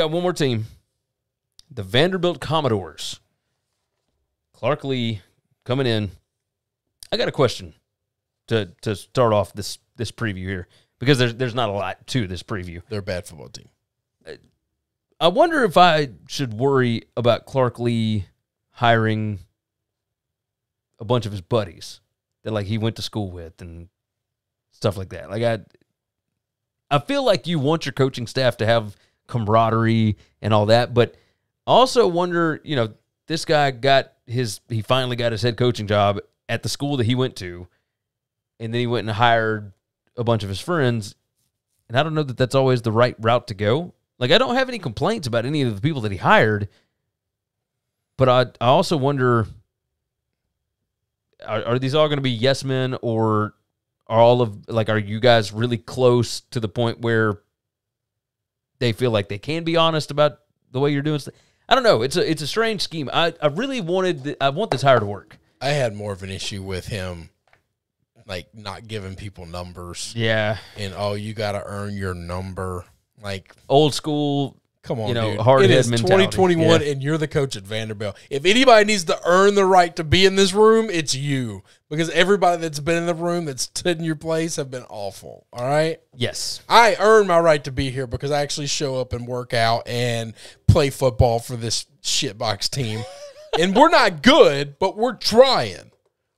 Got one more team. The Vanderbilt Commodores. Clark Lee coming in. I got a question to start off this preview here, because there's not a lot to this preview. They're a bad football team. I wonder if I should worry about Clark Lee hiring a bunch of his buddies that like he went to school with and stuff like that. Like I feel like you want your coaching staff to have camaraderie and all that, but I also wonder, you know, this guy finally got his head coaching job at the school that he went to, and then he went and hired a bunch of his friends, and I don't know that that's always the right route to go. Like, I don't have any complaints about any of the people that he hired, but I also wonder, are these all going to be yes men, or are all of, like, are you guys really close to the point where they feel like they can be honest about the way you're doing stuff? I don't know. It's a strange scheme. I really I want this hire to work. I had more of an issue with him, like, not giving people numbers. Yeah. And, oh, you got to earn your number. Like, old school, come on, you know, hard head mentality. It is 2021, yeah. And you're the coach at Vanderbilt. If anybody needs to earn the right to be in this room, it's you. Because everybody that's been in the room that's stood in your place have been awful, all right? Yes. I earn my right to be here because I actually show up and work out and play football for this shitbox team. And we're not good, but we're trying.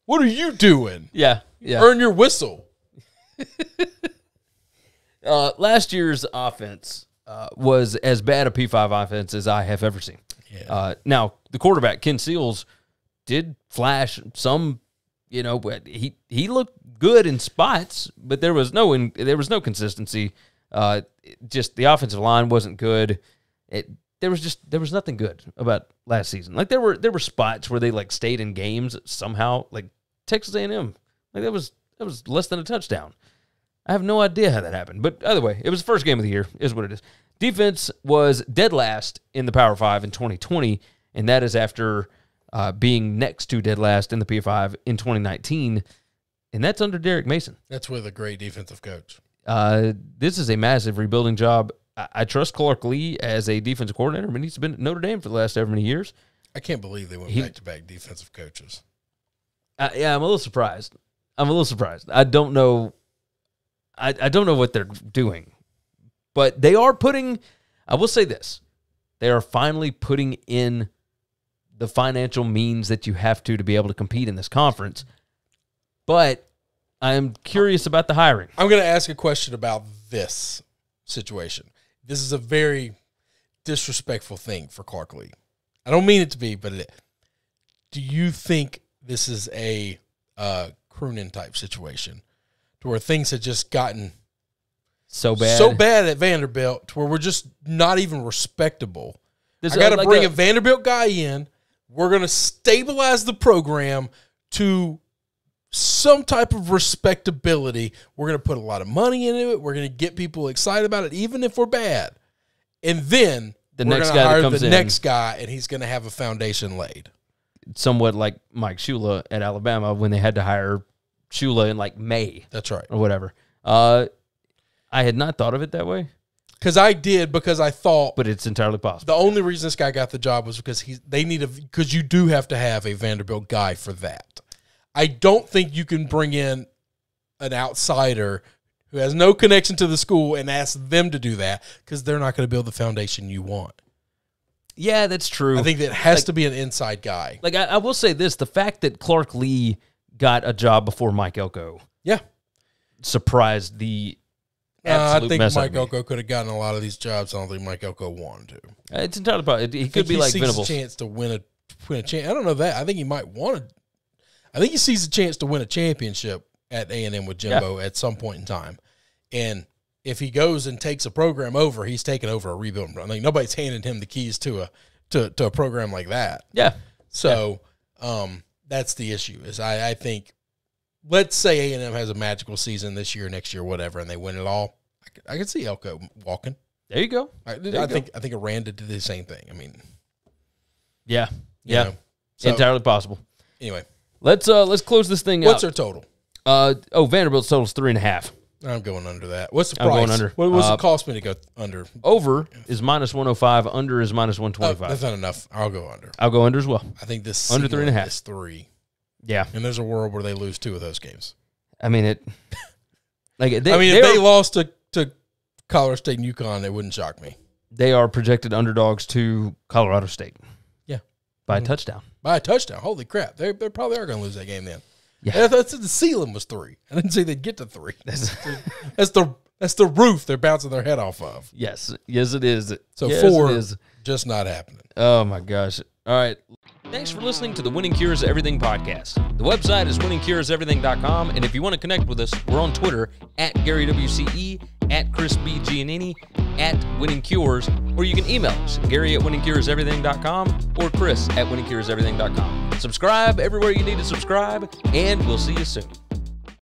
What are you doing? Yeah. Earn your whistle. Last year's offense was as bad a P5 offense as I have ever seen. Yeah. Now, the quarterback, Ken Seals, did flash some, you know, he looked good in spots, but there was no consistency. Just the offensive line wasn't good. There was nothing good about last season. Like there were spots where they like stayed in games somehow, like Texas A&M. Like that was less than a touchdown. I have no idea how that happened, but either way, it was the first game of the year, is what it is. Defense was dead last in the Power 5 in 2020, and that is after being next to dead last in the P5 in 2019, and that's under Derek Mason. That's with a great defensive coach. This is a massive rebuilding job. I trust Clark Lee as a defensive coordinator, but he's been at Notre Dame for the last however many years. I can't believe they went back-to-back defensive coaches. Yeah, I'm a little surprised. I don't know. I don't know what they're doing, but they are putting. I will say this: they are finally putting in the financial means that you have to be able to compete in this conference. But I am curious about the hiring. I'm going to ask a question about this situation. This is a very disrespectful thing for Clark Lee. I don't mean it to be, but it is. Do you think this is a Cronin-type situation to where things have just gotten so bad at Vanderbilt to where we're just not even respectable? I got to like bring a Vanderbilt guy in. We're going to stabilize the program to some type of respectability. We're going to put a lot of money into it. We're going to get people excited about it, even if we're bad. And then the next guy hire comes the in. Next guy, and he's going to have a foundation laid. Somewhat like Mike Shula at Alabama when they had to hire Shula in like May. That's right. Or whatever. I had not thought of it that way. Because I did, because I thought. But it's entirely possible. The only reason this guy got the job was because because you do have to have a Vanderbilt guy for that. I don't think you can bring in an outsider who has no connection to the school and ask them to do that, because they're not going to build the foundation you want. Yeah, that's true. I think that has to be an inside guy. Like, I will say this. The fact that Clark Lee got a job before Mike Elko surprised the absolute mess out of me. I think Mike Elko could have gotten a lot of these jobs. I don't think Mike Elko wanted to. It's entirely possible. He could be like Venables. He sees a chance to win a chance. I don't know that. I think he might want to. I think he sees a chance to win a championship at A&M with Jimbo at some point in time. And if he goes and takes a program over, he's taking over a rebuilding program. Like, nobody's handing him the keys to a program like that. Yeah. So that's the issue. Is I think, let's say A&M has a magical season this year, next year, whatever, and they win it all. I could see Elko walking. There you go. I think Aranda did the same thing. I mean, yeah, so, entirely possible. Anyway. Let's close this thing up. What's their total? Vanderbilt's total is 3.5. I'm going under that. What's the price? I'm going under. What's it cost me to go under? Over is -105. Under is -125. That's not enough. I'll go under. I'll go under as well. I think this under 3.5 is 3. Yeah. And there's a world where they lose 2 of those games. I mean it. Like they, I mean, if they lost to Colorado State and UConn, it wouldn't shock me. They are projected underdogs to Colorado State. Yeah, by a touchdown. By a touchdown. Holy crap! They probably are going to lose that game then. Yeah, that's the ceiling was 3. I didn't say they'd get to 3. That's the roof they're bouncing their head off of. Yes, yes it is. So yes, 4 is just not happening. Oh my gosh! All right. Thanks for listening to the Winning Cures Everything podcast. The website is winningcureseverything.com, and if you want to connect with us, we're on Twitter at Gary WCE, at Chris B. Giannini, at Winning Cures, or you can email us, Gary at winningcureseverything.com or Chris at winningcureseverything.com. Subscribe everywhere you need to subscribe, and we'll see you soon.